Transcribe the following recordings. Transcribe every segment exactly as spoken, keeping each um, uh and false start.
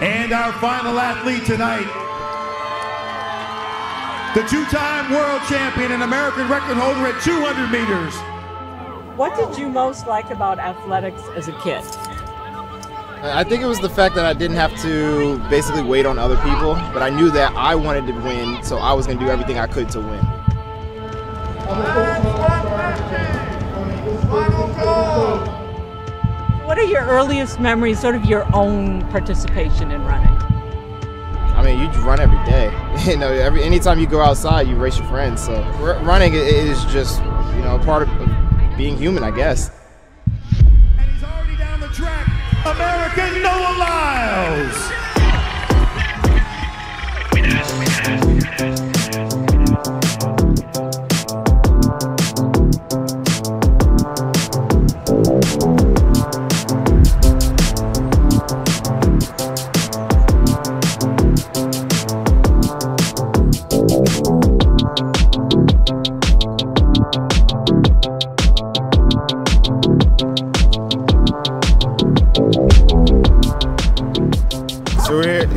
And our final athlete tonight, the two-time world champion and American record holder at two hundred meters. What did you most like about athletics as a kid? I think it was the fact that I didn't have to basically wait on other people, but I knew that I wanted to win, so I was going to do everything I could to win. What are your earliest memories, sort of your own participation in running? I mean, you run every day. You know, every anytime you go outside, you race your friends. So r running is just, you know, part of being human, I guess. And he's already down the track. American Noah Lyles.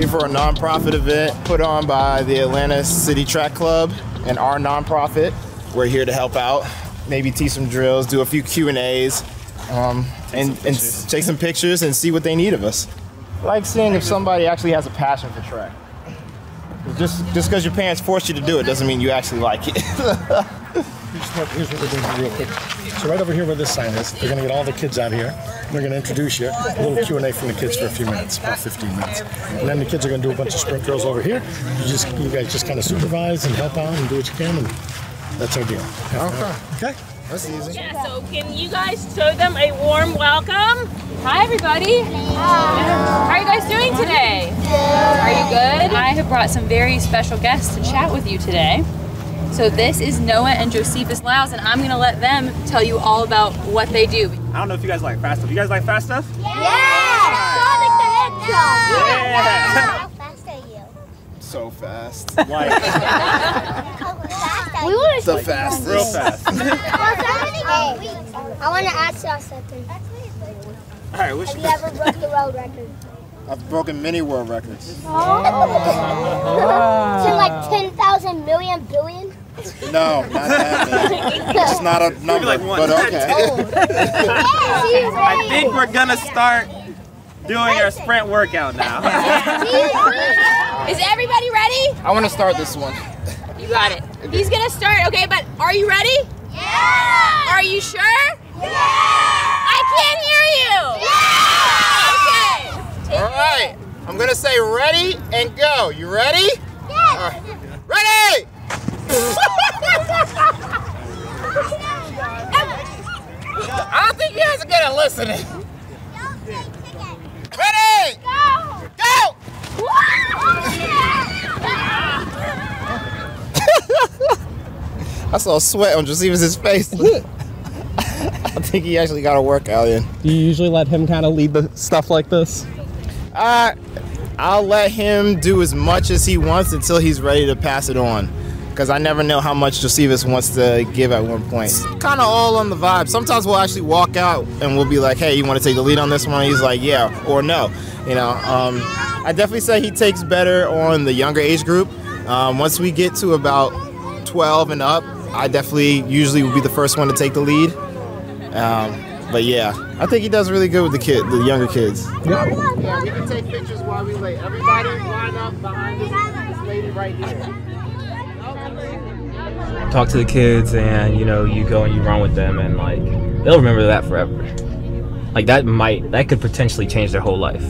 For a nonprofit event put on by the Atlanta City Track Club and our nonprofit. We're here to help out, maybe teach some drills, do a few Q and A's, um, and, and take some pictures and see what they need of us. I like seeing if somebody actually has a passion for track. Just just because your parents forced you to do it doesn't mean you actually like it. Here's what we're doing real quick. So right over here where this sign is, they're going to get all the kids out here. They're going to introduce you, a little Q and A from the kids for a few minutes, about fifteen minutes. And then the kids are going to do a bunch of sprint drills over here. You just, you guys just kind of supervise and help out and do what you can, and that's our deal. Okay. Okay? That's easy. Yeah, so can you guys show them a warm welcome? Hi, everybody. Hi. How are you guys doing today? Are you good? I have brought some very special guests to chat with you today. So this is Noah and Josephus Lyles, and I'm going to let them tell you all about what they do. I don't know if you guys like fast stuff. You guys like fast stuff? Yeah! Yeah! Sonic the Hedgehog! Yeah! How fast are you? So fast. Like... How fast are you? We want to the fastest. Real fast. I want to ask y'all something. All right, which... Have you ever broken a world record? I've broken many world records. Oh! So like ten thousand million billion? No, not that. It's not a number, like but okay. I think we're gonna start doing our sprint workout now. Is everybody ready? I want to start this one. You got it. He's gonna start, okay? But are you ready? Yeah. Are you sure? Yeah. I can't hear you. Yeah. Okay. All right. I'm gonna say ready and go. You ready? Yeah. Ready. I don't think you guys are good at listening. Ready? Go! Go! I saw sweat on Josephus' face. I think he actually got a workout in. Do you usually let him kind of lead the stuff like this? Uh, I'll let him do as much as he wants until he's ready to pass it on. Because I never know how much Josephus wants to give at one point. Kind of all on the vibe. Sometimes we'll actually walk out and we'll be like, hey, you want to take the lead on this one? He's like, yeah, or no. You know, um, I definitely say he takes better on the younger age group. Um, once we get to about twelve and up, I definitely usually will be the first one to take the lead. Um, but yeah, I think he does really good with the kid, the younger kids. Yeah, yeah we can take pictures while we wait. Everybody line up behind this, this lady right here. Talk to the kids, and you know, you go and you run with them, and like they'll remember that forever. Like that might, that could potentially change their whole life.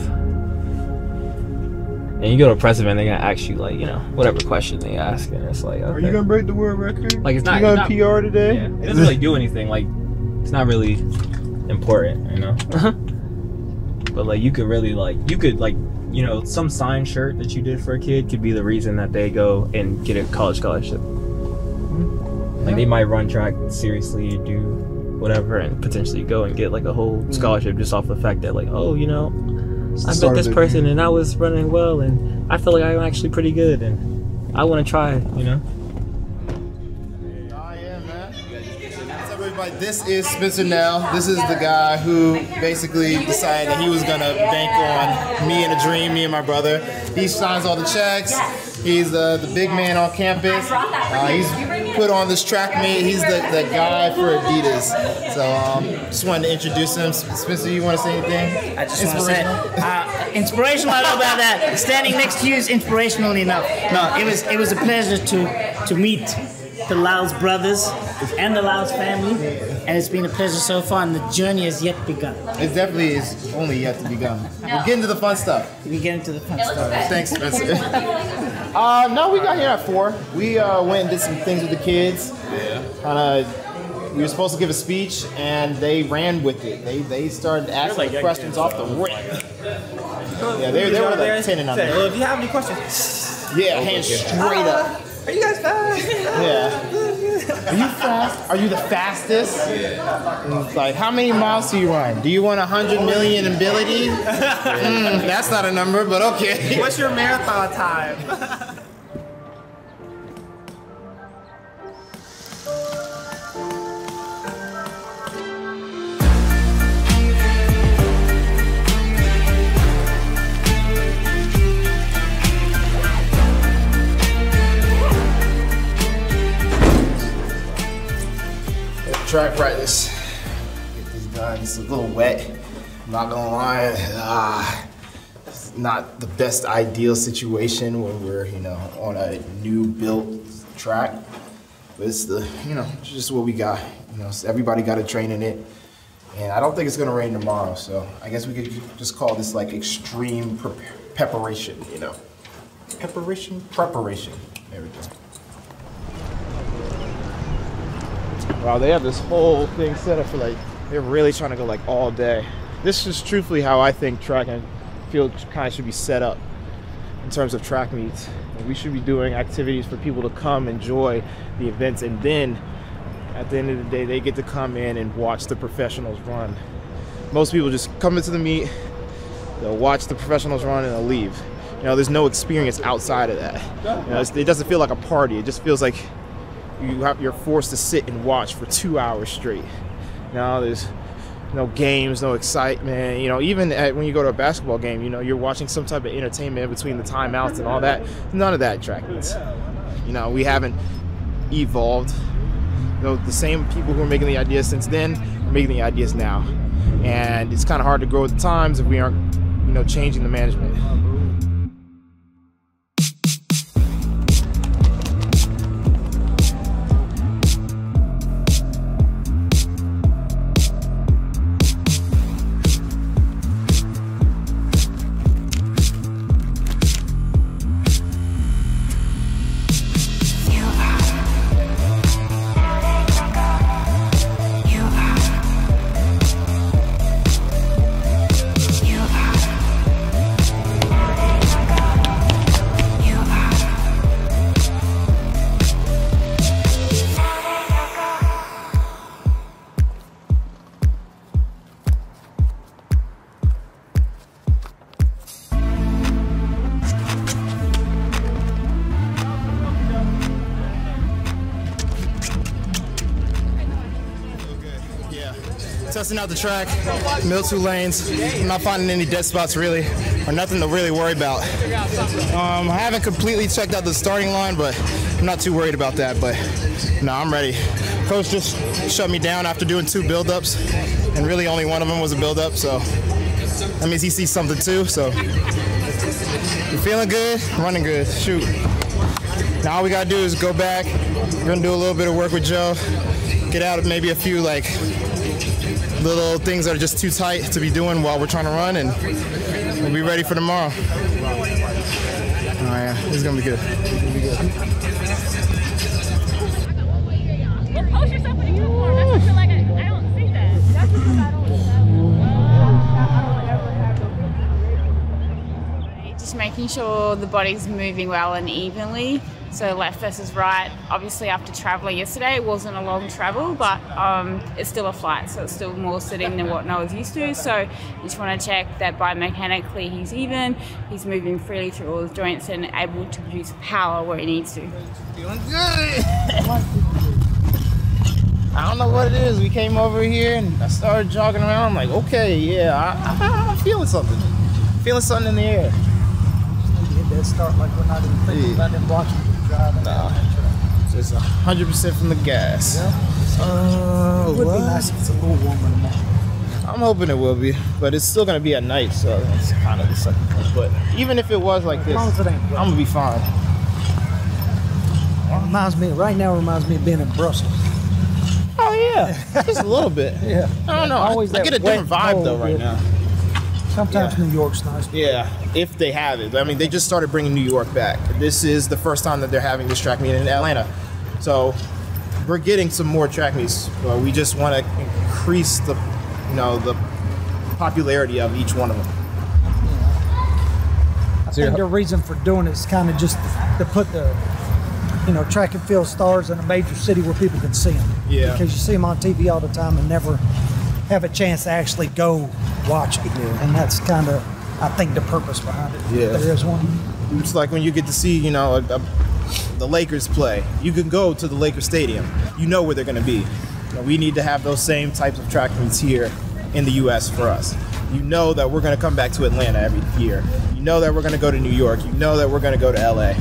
And you go to a press event, they're gonna ask you like, you know, whatever question they ask, and it's like, okay. Are you gonna break the world record? Like it's not, you gonna it's not, P R today? Yeah, it doesn't really do anything. Like it's not really important, you know. But like you could really like, you could like, you know, some signed shirt that you did for a kid could be the reason that they go and get a college scholarship. Like they might run track seriously, do whatever, and potentially go and get like a whole scholarship just off the fact that like, oh, you know, I met this person and I was running well and I feel like I'm actually pretty good and I want to try, you know. Oh yeah, man. What's up, everybody? everybody, this is Spencer Nell. This is the guy who basically decided that he was gonna bank on me and a dream, me and my brother. He signs all the checks. He's uh, the big man on campus. Uh, he's put on this track meet. He's the, the guy for Adidas. So um, just wanted to introduce him. Spencer, you want to say anything? I just want to say uh, inspirational. I don't know about that. Standing next to you is inspirational enough. No, it was it was a pleasure to to meet the Lyles brothers and the Lyles family, and it's been a pleasure so far, and the journey has yet begun. It definitely is only yet to begun. No. We're getting to the fun stuff. We're getting to the fun stuff. Bad. Thanks, Spencer. uh, no, we got here at four. We uh, went and did some things with the kids. Yeah. Uh, we were supposed to give a speech, and they ran with it. They they started asking like questions off the rip. Yeah, they, they were like ten and under. Well, if you have any questions, yeah, hands straight up. Are you guys fast? Yeah. Are you fast? Are you the fastest? Yeah. It's like, how many miles do you run? Do you want one hundred million ability? Mm, that's not a number, but okay. What's your marathon time? Track practice. Get this done. It's a little wet. I'm not gonna lie. Ah, it's not the best ideal situation when we're, you know, on a new built track. But it's the, you know, just what we got. You know, everybody got to train in it. And I don't think it's gonna rain tomorrow, so I guess we could just call this like extreme pre preparation. You know, preparation, preparation. There we go. Wow, they have this whole thing set up for like, they're really trying to go like all day. This is truthfully how I think track and field kind of should be set up in terms of track meets. We should be doing activities for people to come enjoy the events, and then at the end of the day, they get to come in and watch the professionals run. Most people just come into the meet, they'll watch the professionals run, and they'll leave. You know, there's no experience outside of that. You know, it's, it doesn't feel like a party. It just feels like You have, you're forced to sit and watch for two hours straight. Now there's no games, no excitement. You know, even at, when you go to a basketball game, you know, you're watching some type of entertainment between the timeouts and all that. None of that track meets. You know, we haven't evolved. You know, the same people who are making the ideas since then are making the ideas now, and it's kind of hard to grow with the times if we aren't, you know, changing the management. Testing out the track, middle two lanes. I'm not finding any dead spots really, or nothing to really worry about. Um, I haven't completely checked out the starting line, but I'm not too worried about that. But no, I'm ready. Coach just shut me down after doing two build-ups, and really only one of them was a build-up, so that means he sees something too. So you're feeling good, running good, shoot. Now all we gotta do is go back. We're gonna do a little bit of work with Joe, get out of maybe a few like little things that are just too tight to be doing while we're trying to run, and we'll be ready for tomorrow. Oh yeah, this is gonna be good. It's gonna be good. Well, post yourself in a uniform. I feel like I don't see that. That's what I don't. Just making sure the body's moving well and evenly. So left versus right. Obviously after traveling yesterday, it wasn't a long travel, but um, it's still a flight, so it's still more sitting than what Noah's used to. So you just want to check that biomechanically he's even, he's moving freely through all his joints and able to produce power where he needs to. Feeling good! I don't know what it is. We came over here and I started jogging around. I'm like, okay, yeah, I, I, I'm feeling something. Feeling something in the air. Just need to hit that start like we're not even thinking yeah. about them watching you driving. Nah, just one hundred percent from the gas. Yeah. Uh, it would what? be nice if it's a little warmer tomorrow. I'm hoping it will be, but it's still gonna be at night, so it's kind of the second point. But even if it was like this, as as I'm gonna be fine. It reminds me, right now, it reminds me of being in Brussels. Oh yeah, just a little bit. Yeah, I don't know. Always I, I get a different vibe though right now. Sometimes yeah. New York's nice. Yeah, if they have it. I mean, they just started bringing New York back. This is the first time that they're having this track meet in Atlanta, so we're getting some more track meets. Well, we just want to increase the You know the popularity of each one of them. Yeah. I so think the reason for doing it is kind of just to put the, you know, track and field stars in a major city where people can see them. Yeah. Because you see them on T V all the time and never have a chance to actually go watch it. Yeah. And that's kind of, I think, the purpose behind it. Yeah. There is one. It's like when you get to see, you know, a, a, the Lakers play. You can go to the Lakers Stadium. You know where they're going to be. We need to have those same types of track meets here in the U S for us. You know that we're going to come back to Atlanta every year. You know that we're going to go to New York. You know that we're going to go to L A.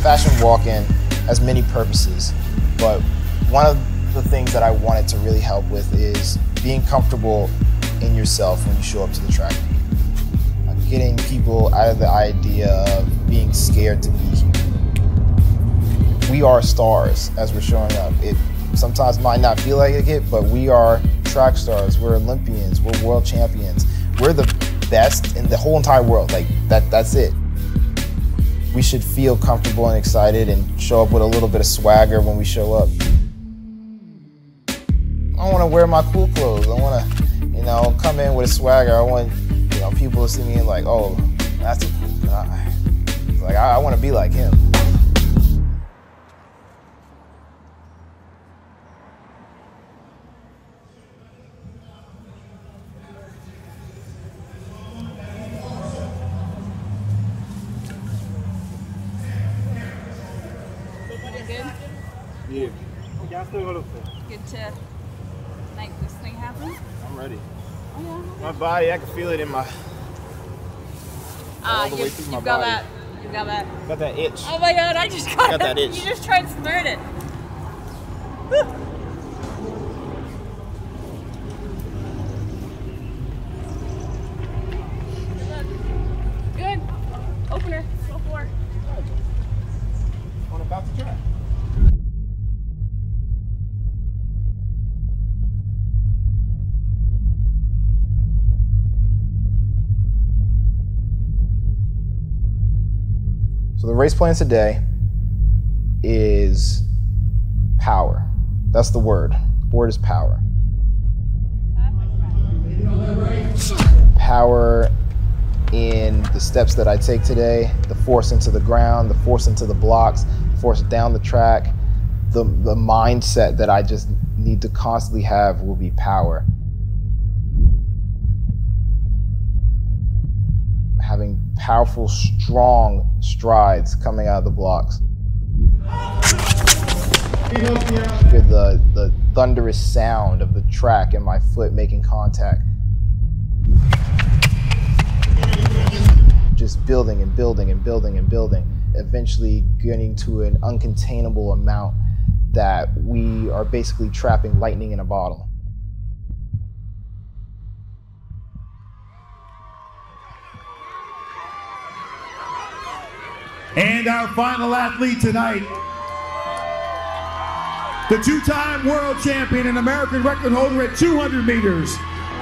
Fashion walk-in has many purposes, but one of the things that I wanted to really help with is being comfortable in yourself when you show up to the track. Uh, getting people out of the idea of being scared to be here. We are stars as we're showing up. It sometimes might not feel like it, but we are track stars, we're Olympians, we're world champions. We're the best in the whole entire world, like that, that's it. We should feel comfortable and excited and show up with a little bit of swagger when we show up. I wanna wear my cool clothes, I wanna You know, come in with a swagger. I want, you know, people to see me and like, oh, that's a cool guy. Like, I, I want to be like him. Yeah. Good to make this thing happen. I'm ready. My body, I can feel it in my. Ah, uh, you've, you've my got body. that. You've got that. Got that itch. Oh my God! I just got, got that itch. You just transferred it. Good. Opener. Go for it. On about the track. So the race plan today is power. That's the word. The word is power. Power in the steps that I take today, the force into the ground, the force into the blocks, the force down the track. The, the mindset that I just need to constantly have will be power. Having powerful, strong strides coming out of the blocks. I hear the, the thunderous sound of the track and my foot making contact. Just building and building and building and building, eventually getting to an uncontainable amount that we are basically trapping lightning in a bottle. And our final athlete tonight, the two-time world champion and American record holder at two hundred meters,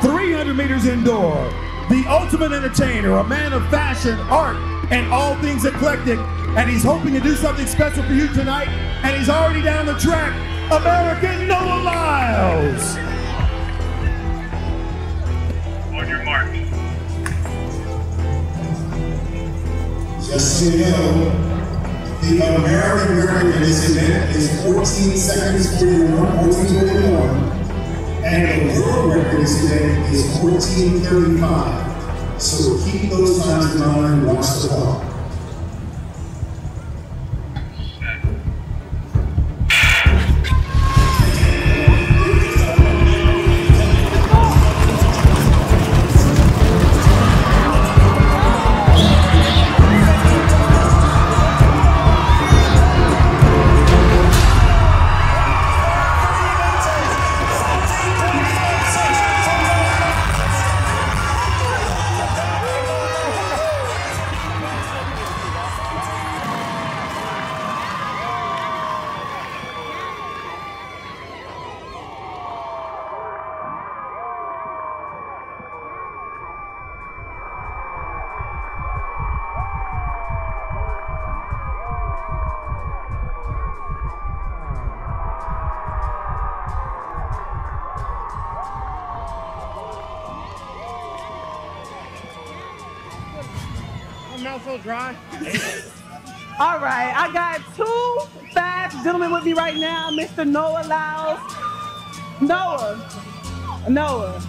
three hundred meters indoor, the ultimate entertainer, a man of fashion, art, and all things eclectic, and he's hoping to do something special for you tonight, and he's already down the track, American Noah Lyles. On your mark. Just so you know, the American record in this event is fourteen seconds forty-one, fourteen forty-one. And the world record today is fourteen thirty-five. So keep those times in mind and watch the clock. So dry. All right, I got two fast gentlemen with me right now, Mister Noah Lyles. Noah, Noah,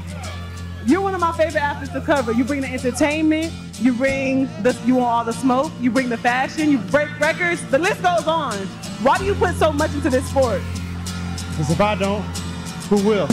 you're one of my favorite athletes to cover. You bring the entertainment, you bring the, you want all the smoke, you bring the fashion, you break records, the list goes on. Why do you put so much into this sport? Because if I don't, who will?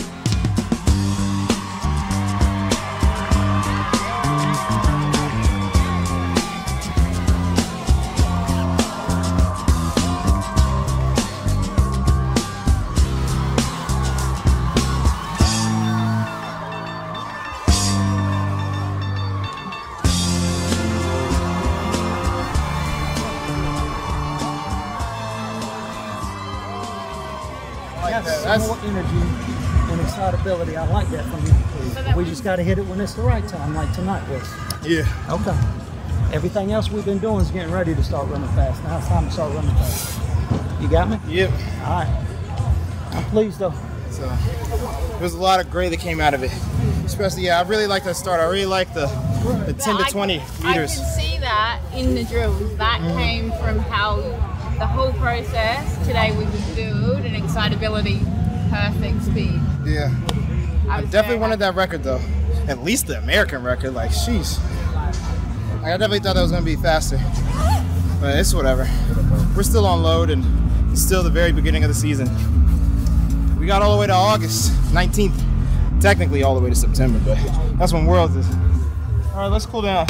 That's more energy and excitability. I like that from you. We just got to hit it when it's the right time, like tonight was. Yeah. Okay. Everything else we've been doing is getting ready to start running fast. Now it's time to start running fast. You got me? Yep. All right. I'm pleased, though. So, there was a lot of great that came out of it. Especially, yeah, I really like that start. I really like the, the ten to twenty meters. I can see that in the drills. That mm. came from how... The whole process today we was build and excitability, perfect speed. Yeah, I, I definitely wanted that record though, at least the American record. Like, sheesh, like, I definitely thought that was gonna be faster, but it's whatever. We're still on load and it's still the very beginning of the season. We got all the way to August nineteenth, technically all the way to September, but that's when Worlds is. All right, let's cool down.